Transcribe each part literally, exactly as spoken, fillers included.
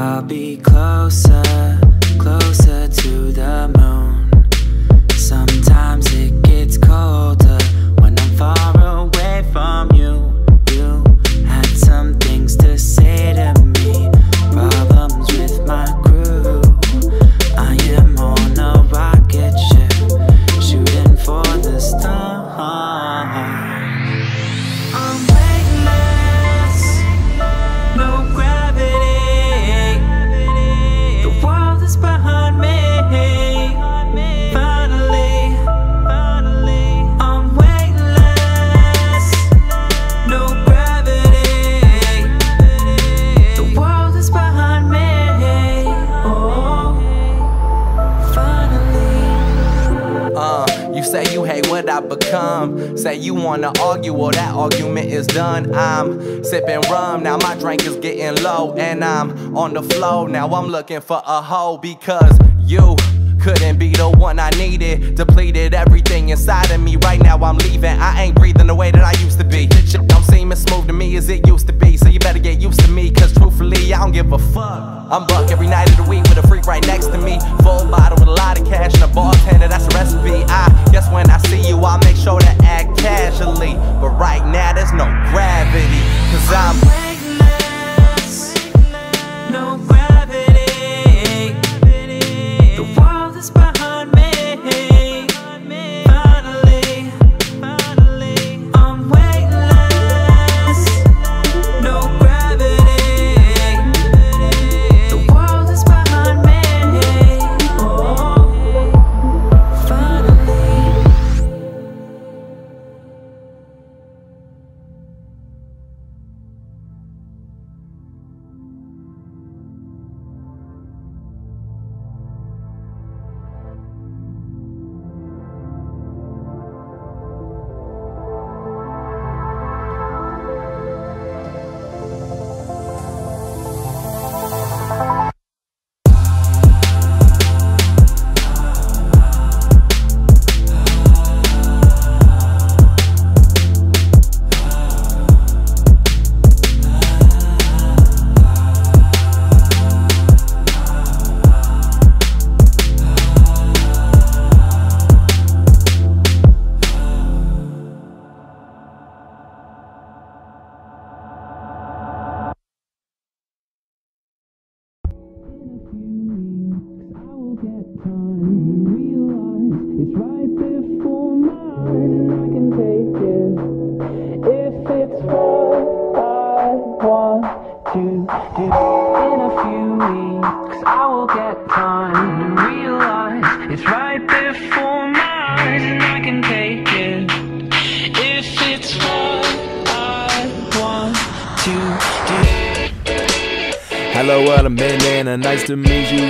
I'll be closer, closer to the moon. Sometimes it gets colder when I'm far away from you. You had some things to say to me, problems with my crew. I am on a rocket ship, shooting for the stars. I'm weightless, no gravity. The world is behind me. Say you hate what I become. Say you wanna argue, well that argument is done. I'm sipping rum, now my drink is getting low, and I'm on the flow, now I'm looking for a hoe. Because you couldn't be the one I needed, depleted everything inside of me. Right now I'm leaving, I ain't breathing the way that I used to be. This shit don't seem as smooth to me as it used to be, so you better get used to me, cause truthfully I don't give a fuck. I'm buck every night of the week with a freak right next to me. Full bottle with a lot of cash and a bartender, that's a recipe. I guess when I see you, I'll make sure to act casually, but right now there's no gravity, cause I'm weightless, no gravity. The world is behind me.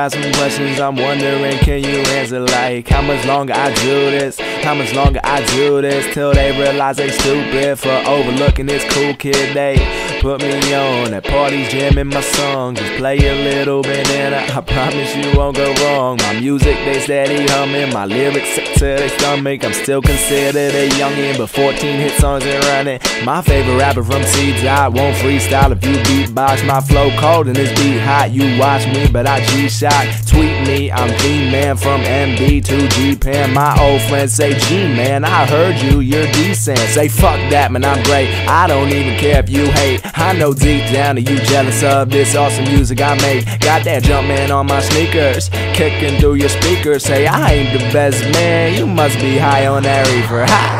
Got some questions I'm wondering, can you answer? Like, how much longer I do this? How much longer I do this? Till they realize they stupid for overlooking this cool kid. They put me on at parties jamming my songs. Just play a little banana, I promise you won't go wrong. My music they steady humming, my lyrics sick to their stomach. I'm still considered a youngin', but fourteen hit songs and running. My favorite rapper from T-Dot won't freestyle if you beatbox. My flow cold and this beat hot, you watch me but I G-Shock. Tweet me, I'm D-Man from M B to G-Pan. My old friends say, G-Man, I heard you, you're decent. Say fuck that, man, I'm great, I don't even care if you hate. I know deep down that you jealous of this awesome music I make. Got that Jumpman on my sneakers, kicking through your speakers. Say I ain't the best man, you must be high on that reefer. Ha!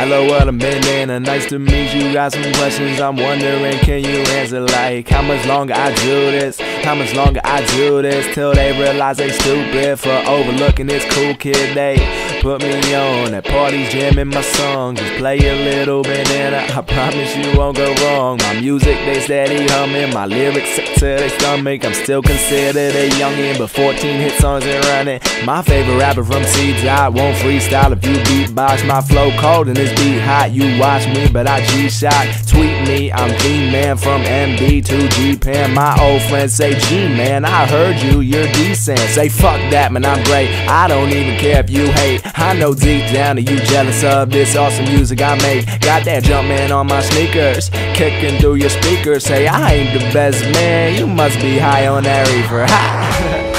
Hello, world, I'm Banana. Nice to meet you. Got some questions I'm wondering, can you answer? Like, how much longer I do this? How much longer I do this? Till they realize they stupid for overlooking this cool kid. They put me on at parties, jamming my song. Just play a little Banana, I promise you won't go wrong. My music, they steady humming. My lyrics sick to their stomach. I'm still considered a youngin', but fourteen hit songs and running. My favorite rapper from T-Dot won't freestyle if you beatbox. My flow cold and this beat hot. You watch me, but I G-Shock. Tweet me, I'm D-Man from M B to G-Pan. My old friends say, G-Man, I heard you, you're decent. Say, fuck that, man, I'm great. I don't even care if you hate. I know deep down that you jealous of this awesome music I make. Got that Jumpman on my sneakers, kicking through your speakers. Say, I ain't the best man, you must be high on that reefer.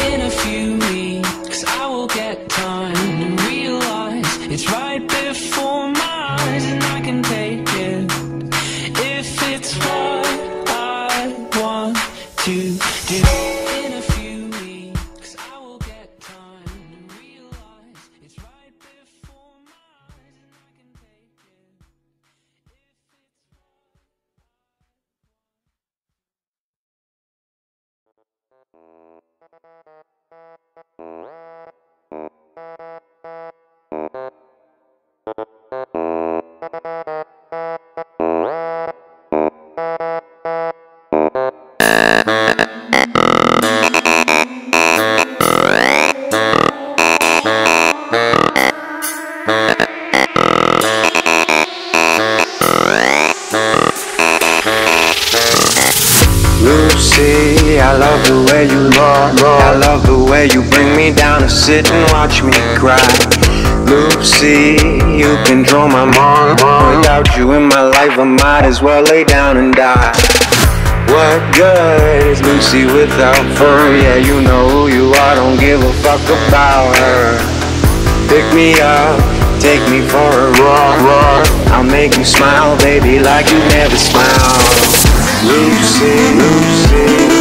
In a few weeks I will get time and realize it's right before my eyes, and I can take it if it's what I want to do. I love the way you roar, roar. I love the way you bring me down and sit and watch me cry. Lucy, you control my mind. Without you in my life, I might as well lay down and die. What good is Lucy without fur? Yeah, you know who you are, don't give a fuck about her. Pick me up, take me for a roar, roar. I'll make you smile, baby, like you never smiled. Lucy, Lucy.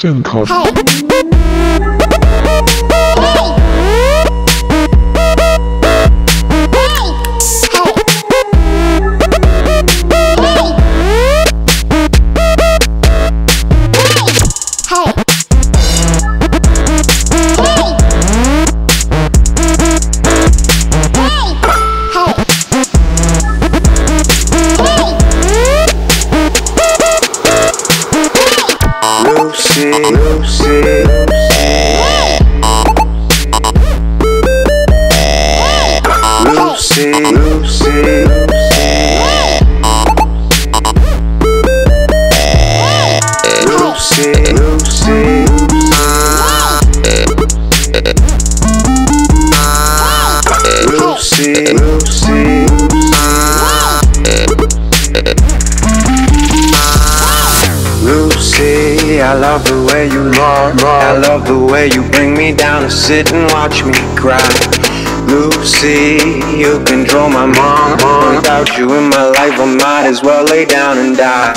Sinkoff. I love the way you roar, roar. I love the way you bring me down and sit and watch me cry. Lucy, you control my mind. Without you in my life, I might as well lay down and die.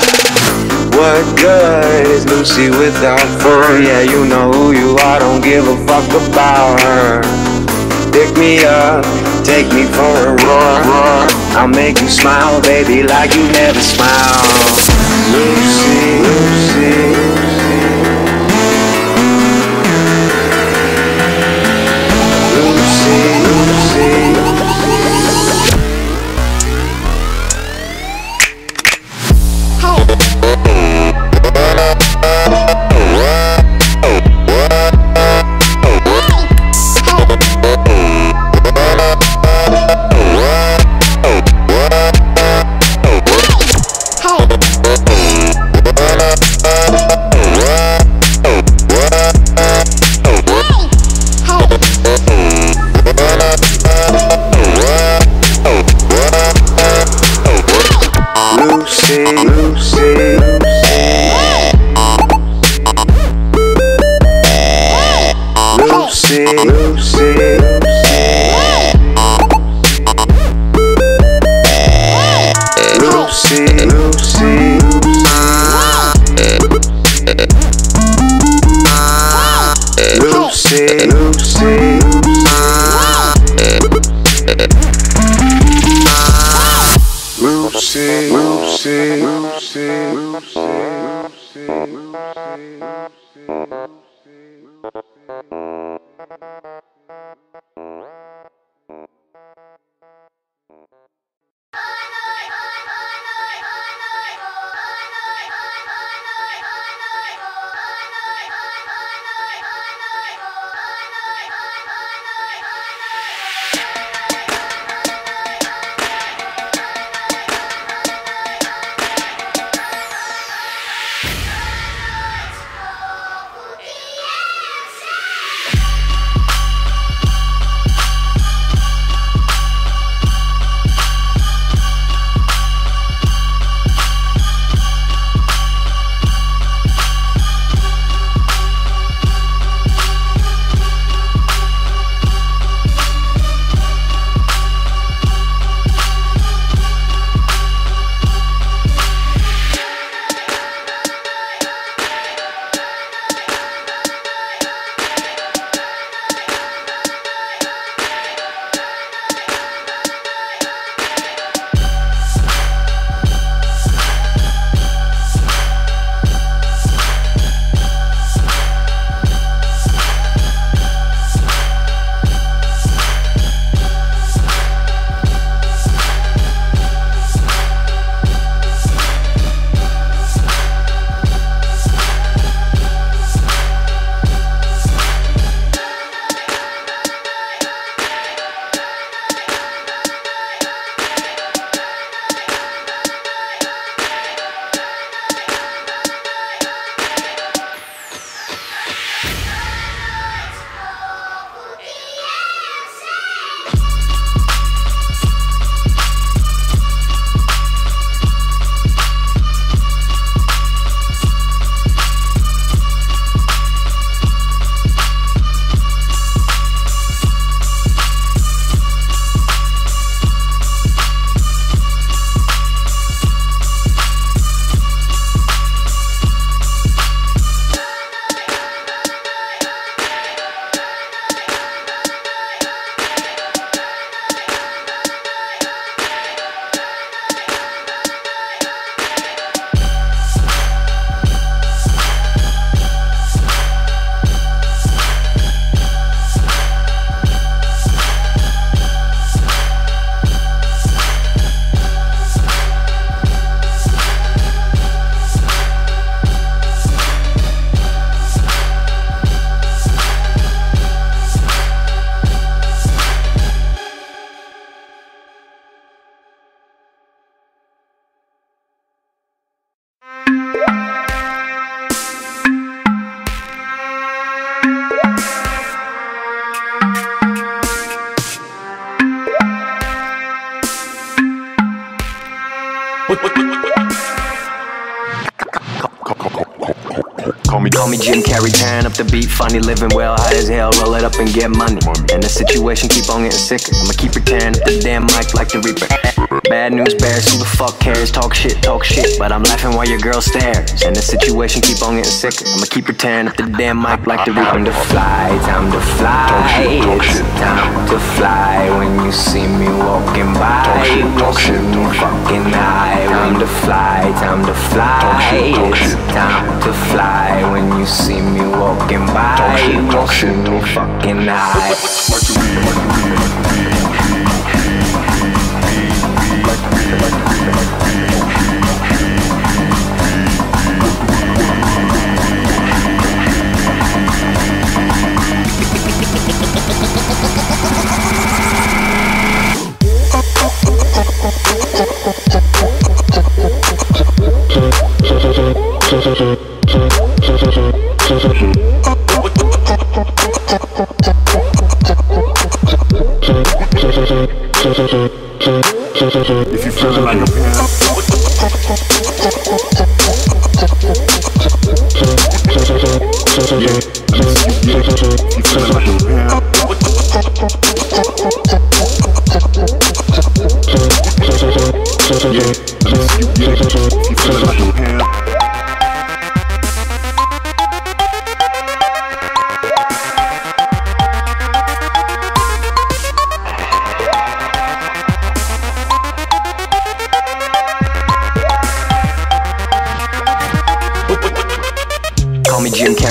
What good is Lucy without fur? Yeah, you know who you are, don't give a fuck about her. Pick me up, take me for a roar, roar. I'll make you smile, baby, like you never smiled. Lucy, Lucy. Lucy, Lucy. Lucy, Lucy, Lucy, Lucy, Call me Jim Carrey, tearing up the beat, funny, living well, hot as hell, roll it up and get money. And the situation keep on getting sicker, I'ma keep tearing up the damn mic like the Reaper. Bad news bears, who the fuck cares, talk shit, talk shit, but I'm laughing while your girl stares. And the situation keep on getting sicker, I'ma keep tearing up the damn mic like the Reaper. I'm the fly, time to fly, it's time to fly. When you see me walking by, don't shoot me fucking high. I'm the fly, time to fly, it's time to fly. When you see me walking by, don't shoot me fucking high. If you feel like a pan,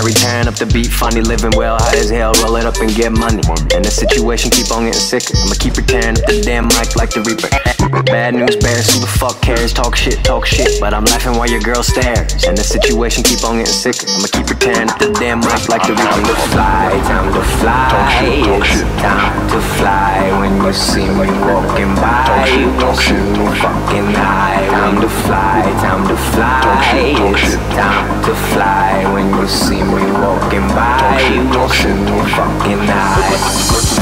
Mary tearing up the beat, funny, living well, hot as hell, roll it up and get money. And the situation keep on getting sicker, I'ma keep her tearing up the damn mic like the reaper. Bad news bears, who the fuck cares, talk shit, talk shit, but I'm laughing while your girl stares. And the situation keep on getting sicker, I'ma keep her tearing up the damn mic like the reaper. Time to fly, time to fly, it's time to fly. When you see me walking by, you gon' see me fucking high. Time to fly, time to fly, it's time to fly. When you see me walking by, you gon' see me fucking high.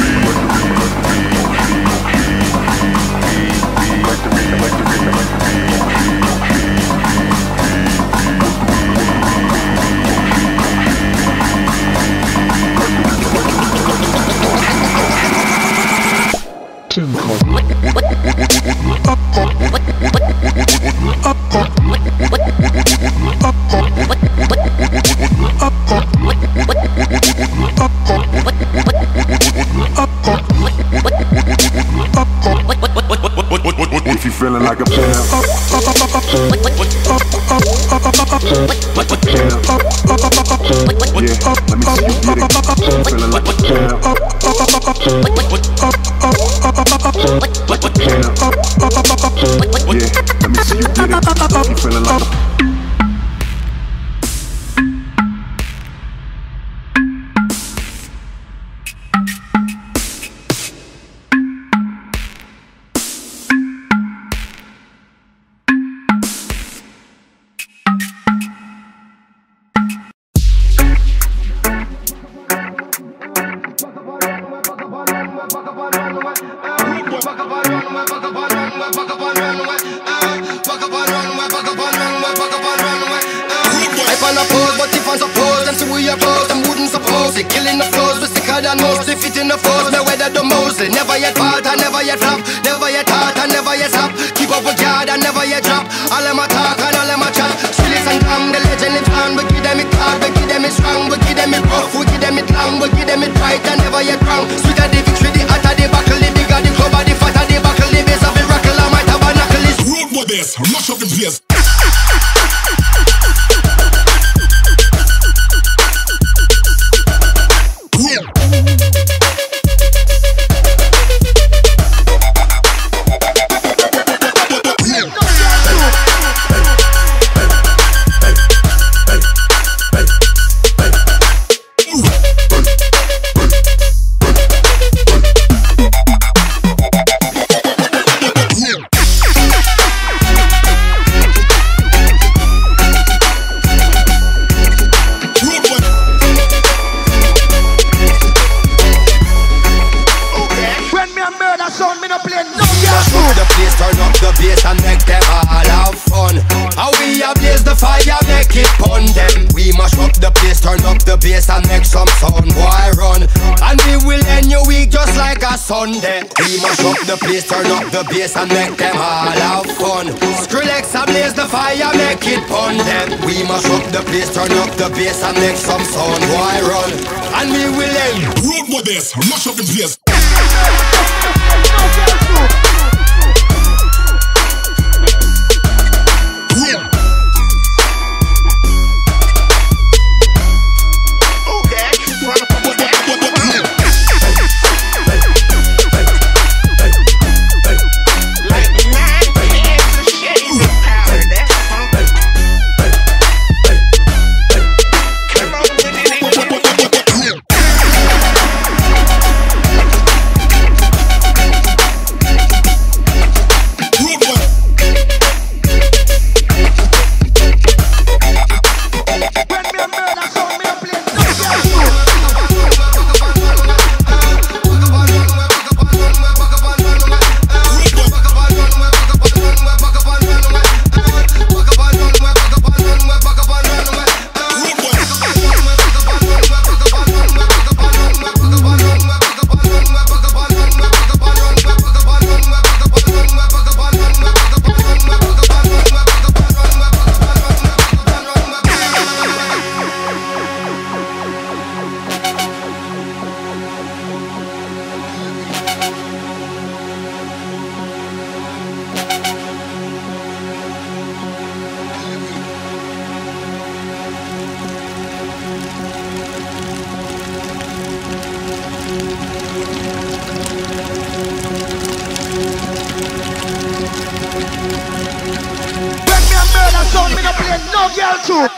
Too if you feeling like a pimp, yeah, let me see you get it. Feeling like a pimp, yeah, let me see you get it. You feeling like a pimp. When me a murder song, me no play no girl tune.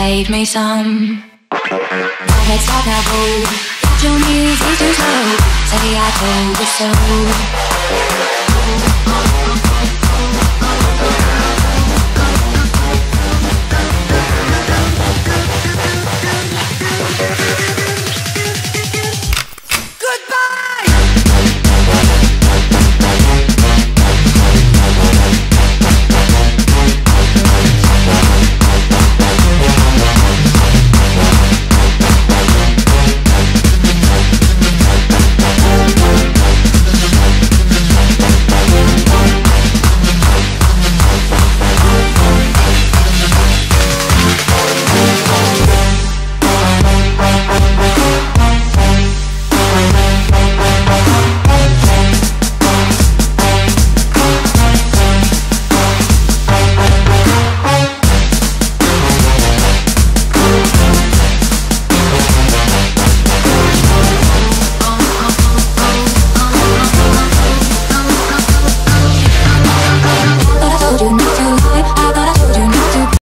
Save me some. My head's got that roll. Got your knees, it's too slow. Say I told you so.